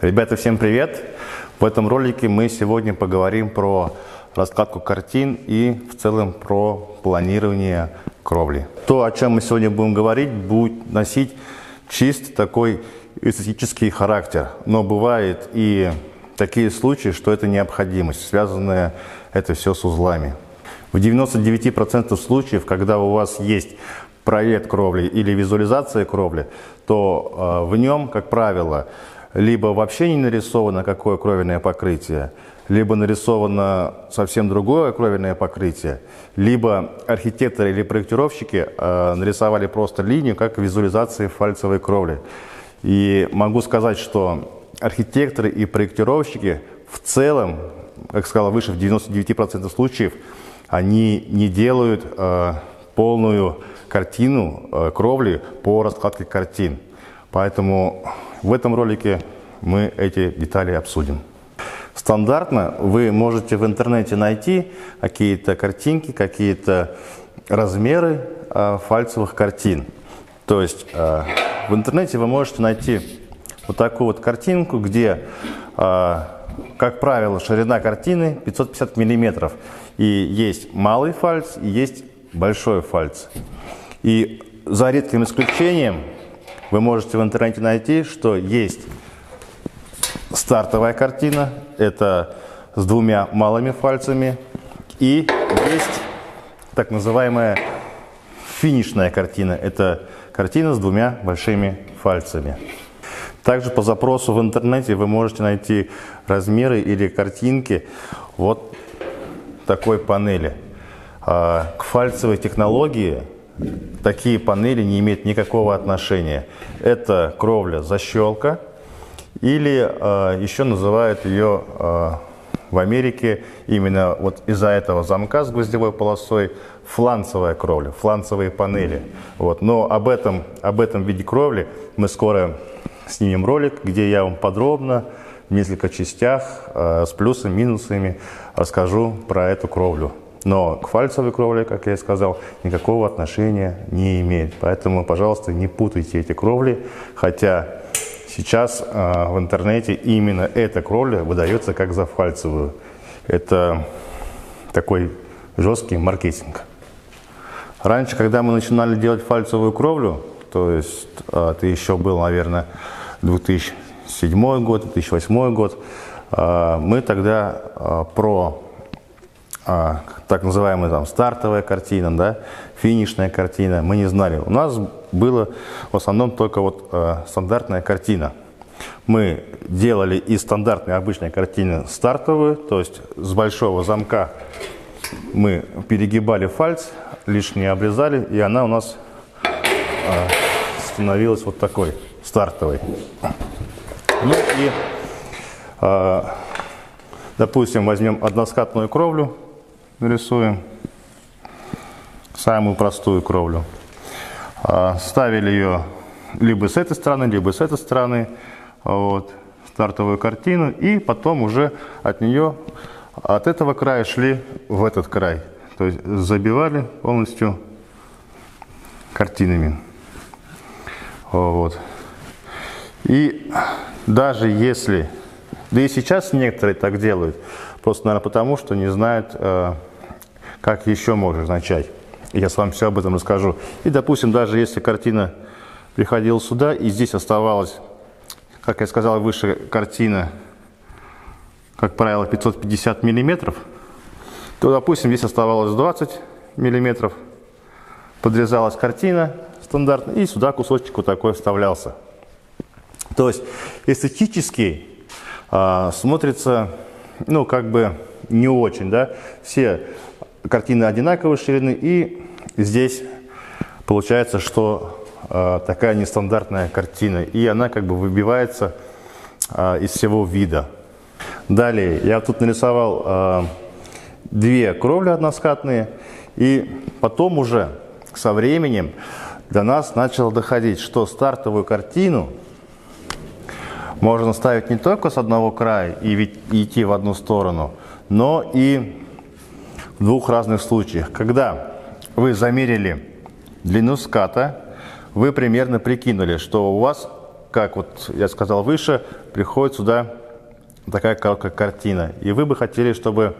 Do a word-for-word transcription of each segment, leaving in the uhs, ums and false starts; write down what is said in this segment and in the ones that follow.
Ребята, всем привет! В этом ролике мы сегодня поговорим про раскладку картин и в целом про планирование кровли. То, о чем мы сегодня будем говорить, будет носить чисто такой эстетический характер, но бывают и такие случаи, что это необходимость, связанная это все с узлами. В девяноста девяти процентах случаев, когда у вас есть проект кровли или визуализация кровли, то в нем, как правило, либо вообще не нарисовано какое кровельное покрытие, либо нарисовано совсем другое кровельное покрытие, либо архитекторы или проектировщики э, нарисовали просто линию, как в визуализации фальцевой кровли. И могу сказать, что архитекторы и проектировщики в целом, как сказал выше, в девяноста девяти процентах случаев, они не делают э, полную картину э, кровли по раскладке картин. Поэтому в этом ролике мы эти детали обсудим. Стандартно вы можете в интернете найти какие-то картинки, какие-то размеры э, фальцевых картин. То есть э, в интернете вы можете найти вот такую вот картинку, где, э, как правило, ширина картины пятьсот пятьдесят миллиметров. И есть малый фальц, и есть большой фальц. И за редким исключением вы можете в интернете найти, что есть стартовая картина, это с двумя малыми фальцами, и есть так называемая финишная картина, это картина с двумя большими фальцами. Также по запросу в интернете вы можете найти размеры или картинки вот такой панели. К фальцевой технологии такие панели не имеют никакого отношения. Это кровля-защелка, или э, еще называют ее э, в Америке именно вот из-за этого замка с гвоздевой полосой фланцевая кровля, фланцевые панели. Вот. Но об этом, об этом виде кровли мы скоро снимем ролик, где я вам подробно в несколько частях э, с плюсами, минусами расскажу про эту кровлю. Но к фальцевой кровле, как я и сказал, никакого отношения не имеет. Поэтому, пожалуйста, не путайте эти кровли. Хотя сейчас э, в интернете именно эта кровля выдается как за фальцевую. Это такой жесткий маркетинг. Раньше, когда мы начинали делать фальцевую кровлю, то есть э, это еще был, наверное, две тысячи седьмой год, две тысячи восьмой год, э, мы тогда э, про... так называемая там стартовая картина, да, финишная картина, мы не знали. У нас была в основном только вот э, стандартная картина. Мы делали из стандартной обычной картины стартовую, то есть с большого замка мы перегибали фальц, лишнее обрезали, и она у нас э, становилась вот такой, стартовой. Ну и, э, допустим, возьмем односкатную кровлю, нарисуем самую простую кровлю. Ставили ее либо с этой стороны, либо с этой стороны, вот, стартовую картину, и потом уже от нее, от этого края шли в этот край. То есть забивали полностью картинами. Вот. И даже если, да и сейчас некоторые так делают, просто, наверное, потому что не знают, как еще можно начать. Я с вами все об этом расскажу. И, допустим, даже если картина приходила сюда, и здесь оставалась, как я сказал выше, картина, как правило, пятьсот пятьдесят миллиметров, то, допустим, здесь оставалось двадцать миллиметров, подрезалась картина стандартно, и сюда кусочек вот такой вставлялся. То есть эстетически а, смотрится, ну, как бы не очень, да, все картины одинаковой ширины, и здесь получается, что э, такая нестандартная картина, и она как бы выбивается э, из всего вида. Далее, я тут нарисовал э, две кровли односкатные, и потом уже со временем до нас начало доходить, что стартовую картину можно ставить не только с одного края и идти в одну сторону, но и в двух разных случаях. Когда вы замерили длину ската, вы примерно прикинули, что у вас как вот я сказал выше, приходит сюда такая короткая картина. И вы бы хотели, чтобы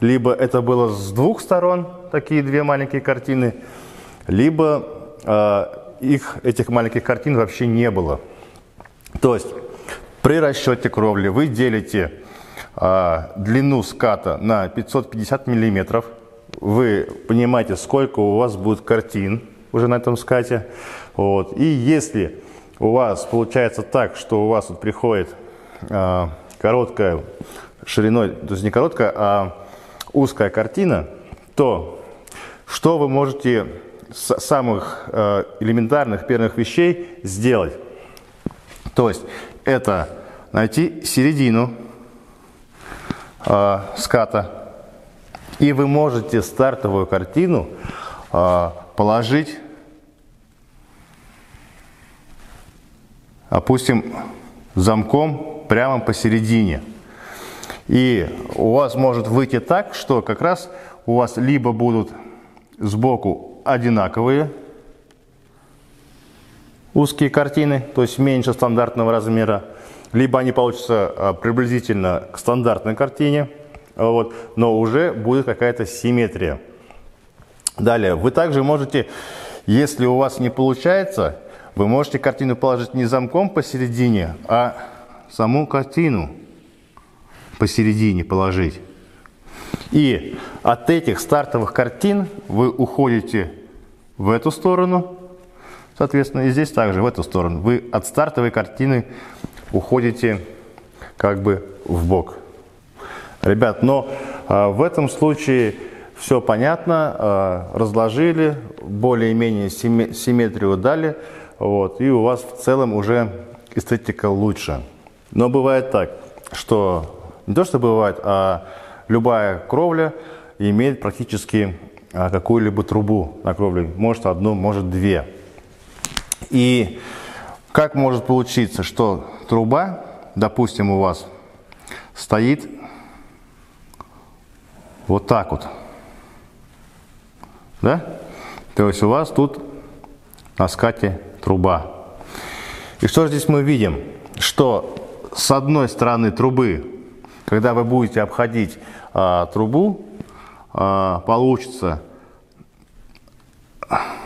либо это было с двух сторон, такие две маленькие картины, либо э, их, этих маленьких картин вообще не было. То есть при расчете кровли вы делите э, длину ската на пятьсот пятьдесят миллиметров. Вы понимаете, сколько у вас будет картин уже на этом скате. Вот. И если у вас получается так, что у вас вот приходит э, короткая шириной, то есть не короткая, а узкая картина, то что вы можете с самых э, элементарных первых вещей сделать? То есть это найти середину э, ската. И вы можете стартовую картину э, положить, опустим, замком прямо посередине. И у вас может выйти так, что как раз у вас либо будут сбоку одинаковые узкие картины, то есть меньше стандартного размера, либо они получатся приблизительно к стандартной картине. Вот, но уже будет какая-то симметрия. Далее, вы также можете, если у вас не получается, вы можете картину положить не замком посередине, а саму картину посередине положить. И от этих стартовых картин вы уходите в эту сторону, соответственно, и здесь также в эту сторону. Вы от стартовой картины уходите как бы в бок. Ребят, но э, в этом случае все понятно, э, разложили, более-менее симметрию дали, вот, и у вас в целом уже эстетика лучше. Но бывает так, что не то что бывает, а любая кровля имеет практически э, какую-либо трубу на кровле, может одну, может две. И как может получиться, что труба, допустим, у вас стоит вот так вот, да? То есть у вас тут на скате труба. И что же здесь мы видим? Что с одной стороны трубы, когда вы будете обходить а, трубу, а, получится,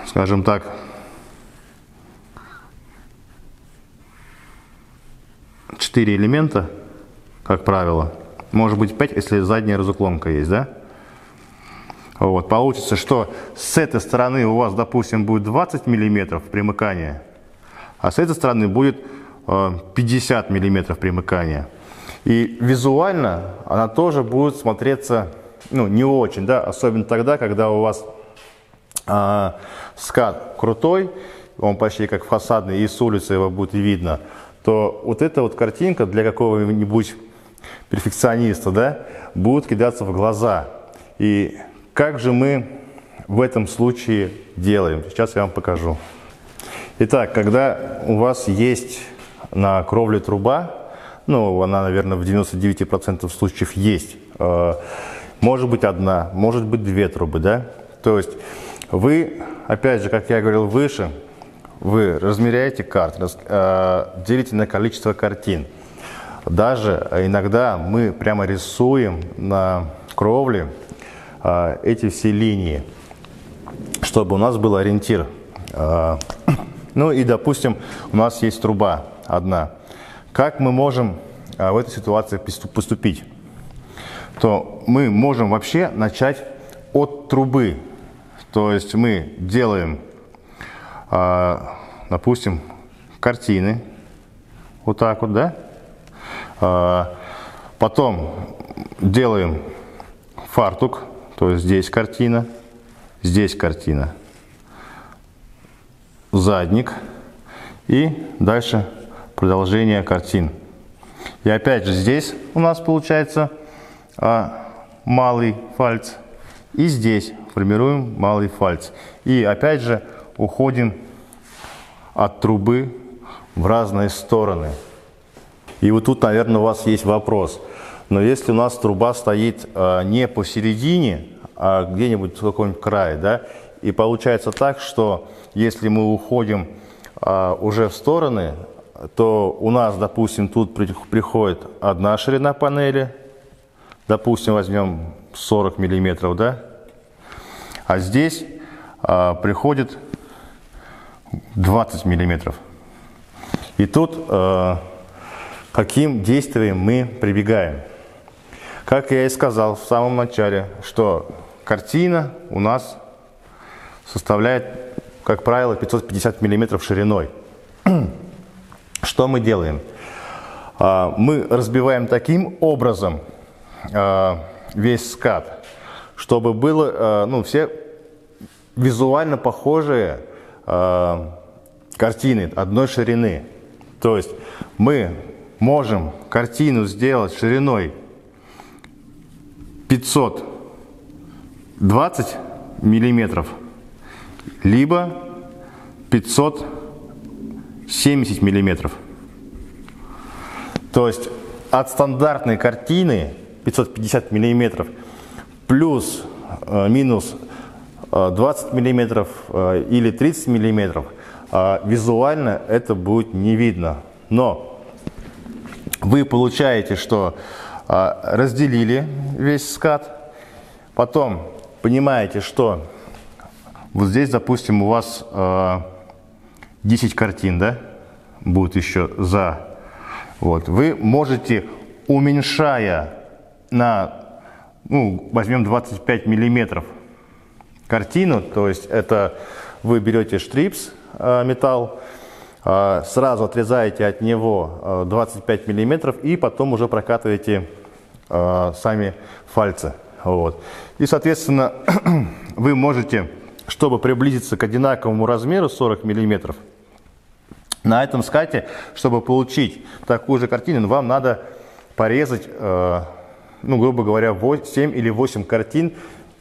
скажем так, четыре элемента, как правило. Может быть пять, если задняя разуклонка есть, да? Вот, получится, что с этой стороны у вас, допустим, будет двадцать миллиметров примыкания, а с этой стороны будет э, пятьдесят миллиметров примыкания. И визуально она тоже будет смотреться, ну, не очень, да? Особенно тогда, когда у вас э, скат крутой, он почти как фасадный, и с улицы его будет видно, то вот эта вот картинка для какого-нибудь перфекциониста, да, будут кидаться в глаза. И как же мы в этом случае делаем? Сейчас я вам покажу. Итак, когда у вас есть на кровле труба, ну, она, наверное, в девяноста девяти процентах случаев есть, может быть одна, может быть две трубы, да? То есть вы, опять же, как я говорил выше, вы размеряете карты, делите на количество картин. Даже иногда мы прямо рисуем на кровле а, эти все линии, чтобы у нас был ориентир. А, ну и, допустим, у нас есть труба одна. Как мы можем а, в этой ситуации поступить? То мы можем вообще начать от трубы. То есть мы делаем, а, допустим, картины. Вот так вот, да? Потом делаем фартук, то есть здесь картина, здесь картина, задник и дальше продолжение картин. И опять же здесь у нас получается малый фальц, и здесь формируем малый фальц. И опять же уходим от трубы в разные стороны. И вот тут, наверное, у вас есть вопрос. Но если у нас труба стоит а, не посередине, а где-нибудь в каком-нибудь крае, да, и получается так, что если мы уходим а, уже в стороны, то у нас, допустим, тут приходит одна ширина панели, допустим, возьмем сорок миллиметров, да, а здесь а, приходит двадцать миллиметров. И тут а, каким действием мы прибегаем? Как я и сказал в самом начале, что картина у нас составляет, как правило, пятьсот пятьдесят миллиметров шириной. Что мы делаем? Мы разбиваем таким образом весь скат, чтобы было, ну, все визуально похожие картины одной ширины. То есть мы можем картину сделать шириной пятьсот двадцать миллиметров, либо пятьсот семьдесят миллиметров. То есть от стандартной картины пятьсот пятьдесят миллиметров плюс минус двадцать миллиметров или тридцать миллиметров визуально это будет не видно. Но вы получаете, что разделили весь скат, потом понимаете, что вот здесь, допустим, у вас десять картин, да, будет еще за. Вот. Вы можете, уменьшая на, ну, возьмем двадцать пять миллиметров картину, то есть это вы берете штрипс, металл, сразу отрезаете от него двадцать пять миллиметров и потом уже прокатываете сами фальцы. Вот. И, соответственно, вы можете, чтобы приблизиться к одинаковому размеру сорок миллиметров, на этом скате, чтобы получить такую же картину, вам надо порезать, ну, грубо говоря, семь или восемь картин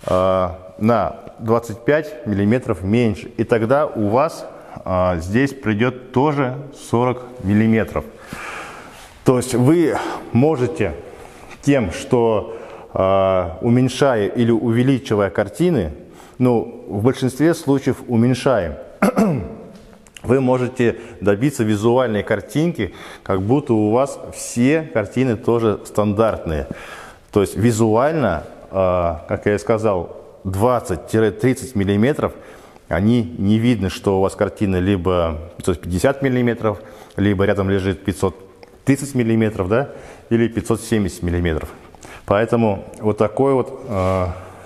на двадцать пять миллиметров меньше. И тогда у вас здесь придет тоже сорок миллиметров. То есть вы можете тем, что уменьшая или увеличивая картины, ну, в большинстве случаев уменьшаем, вы можете добиться визуальной картинки, как будто у вас все картины тоже стандартные. То есть визуально, как я и сказал, двадцать-тридцать миллиметров, они не видно, что у вас картина либо пятьсот пятьдесят миллиметров, либо рядом лежит пятьсот тридцать миллиметров, да, или пятьсот семьдесят миллиметров. Поэтому вот такой вот,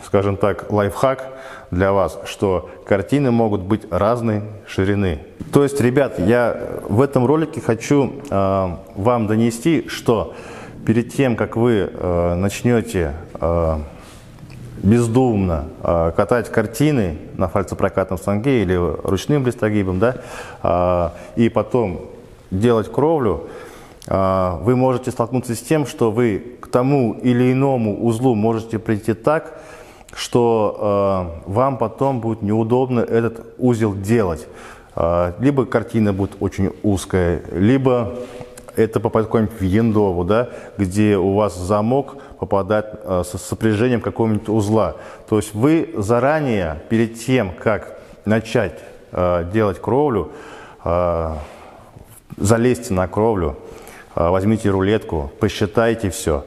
скажем так, лайфхак для вас, что картины могут быть разной ширины. То есть, ребят, я в этом ролике хочу э, вам донести, что перед тем, как вы э, начнете э, бездумно э, катать картины на фальцепрокатном станке или ручным листогибом, да, э, и потом делать кровлю, э, вы можете столкнуться с тем, что вы к тому или иному узлу можете прийти так, что э, вам потом будет неудобно этот узел делать. Э, либо картина будет очень узкая, либо это попадет какой-нибудь в яндову, да, где у вас замок попадает э, со сопряжением какого-нибудь узла. То есть вы заранее, перед тем, как начать э, делать кровлю, э, залезьте на кровлю, э, возьмите рулетку, посчитайте все.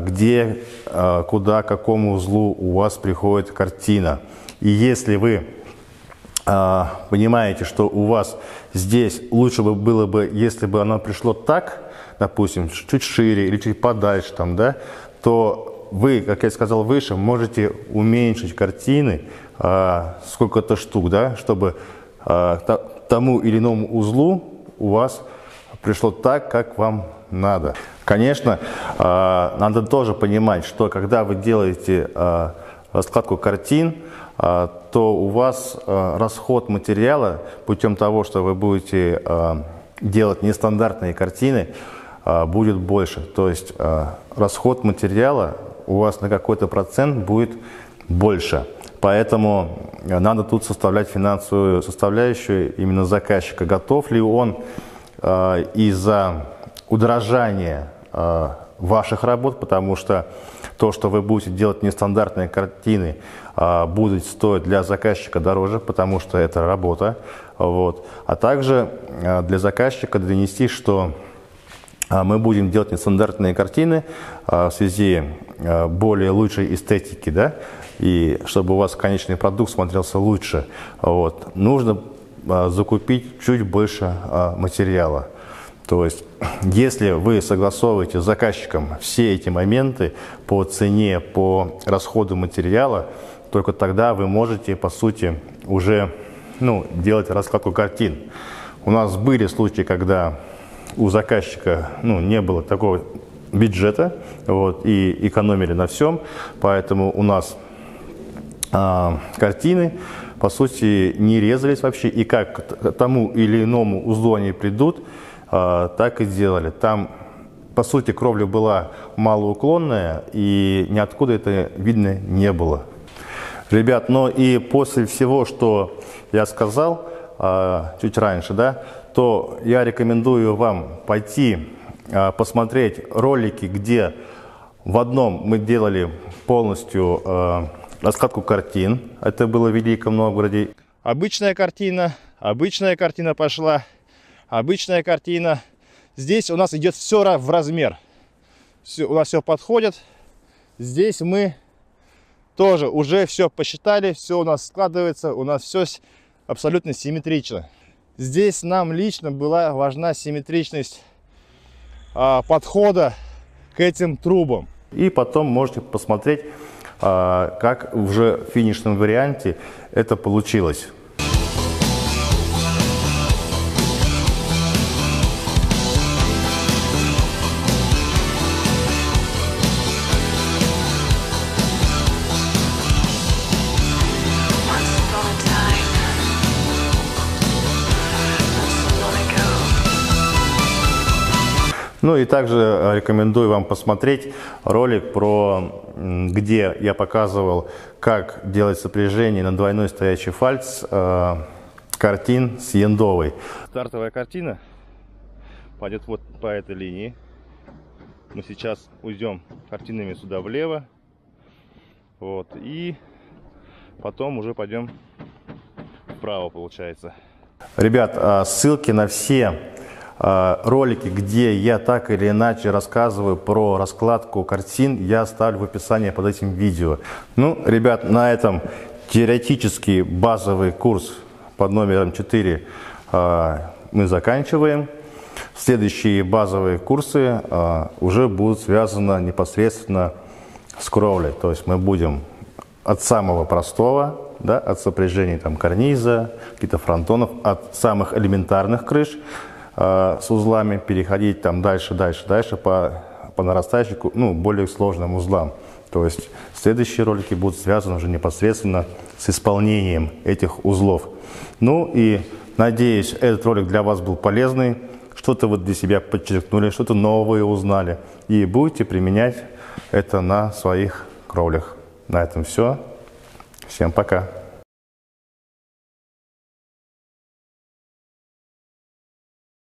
Где, куда, к какому узлу у вас приходит картина. И если вы понимаете, что у вас здесь лучше бы было бы, если бы оно пришло так, допустим, чуть шире или чуть подальше, там, да, то вы, как я сказал выше, можете уменьшить картины сколько-то штук, да, чтобы к тому или иному узлу у вас пришло так, как вам надо. Конечно, надо тоже понимать, что когда вы делаете раскладку картин, то у вас расход материала путем того, что вы будете делать нестандартные картины, будет больше. То есть расход материала у вас на какой-то процент будет больше. Поэтому надо тут составлять финансовую составляющую именно заказчика. Готов ли он из-за удорожания ваших работ, потому что То, что вы будете делать нестандартные картины, будет стоить для заказчика дороже, потому что это работа. Вот. А также для заказчика донести, что мы будем делать нестандартные картины в связи более лучшей эстетики, да, и чтобы у вас конечный продукт смотрелся лучше. Вот. Нужно закупить чуть больше материала. То есть, если вы согласовываете с заказчиком все эти моменты по цене, по расходу материала, только тогда вы можете, по сути, уже ну, делать раскладку картин. У нас были случаи, когда у заказчика ну, не было такого бюджета, вот, и экономили на всем, поэтому у нас а, картины, по сути, не резались вообще, и как к тому или иному узлу они придут, а, так и делали. Там, по сути, кровля была малоуклонная, и ниоткуда это видно не было. Ребят, но и после всего, что я сказал а, чуть раньше, да, то я рекомендую вам пойти а, посмотреть ролики, где в одном мы делали полностью а, раскладку картин. Это было в Великом Новгороде. Обычная картина, обычная картина пошла, обычная картина. Здесь у нас идет все в размер. Все, у нас все подходит. Здесь мы тоже уже все посчитали, все у нас складывается, у нас все абсолютно симметрично. Здесь нам лично была важна симметричность а, подхода к этим трубам. И потом можете посмотреть, а, как уже в финишном варианте это получилось. Ну и также рекомендую вам посмотреть ролик, про, где я показывал, как делать сопряжение на двойной стоячий фальц э, картин с яндовой. Стартовая картина пойдет вот по этой линии. Мы сейчас уйдем картинами сюда влево. Вот, и потом уже пойдем вправо, получается. Ребят, ссылки на все ролики, где я так или иначе рассказываю про раскладку картин, я оставлю в описании под этим видео. Ну, ребят, на этом теоретический базовый курс под номером четыре мы заканчиваем. Следующие базовые курсы уже будут связаны непосредственно с кровлей. То есть мы будем от самого простого, да, от сопряжения там, карниза, каких-то фронтонов, от самых элементарных крыш с узлами, переходить там дальше, дальше, дальше по, по нарастающей, ну, более сложным узлам. То есть следующие ролики будут связаны уже непосредственно с исполнением этих узлов. Ну и надеюсь, этот ролик для вас был полезный, что-то вы для себя подчеркнули, что-то новое узнали и будете применять это на своих кровлях. На этом все. Всем пока!